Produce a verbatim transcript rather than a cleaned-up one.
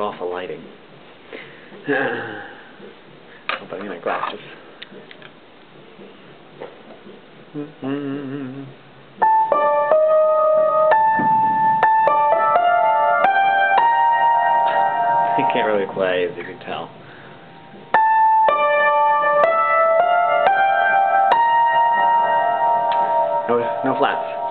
awful lighting. I'll put in my glasses. Mm-hmm. I can't really play, as you can tell. No, no flats.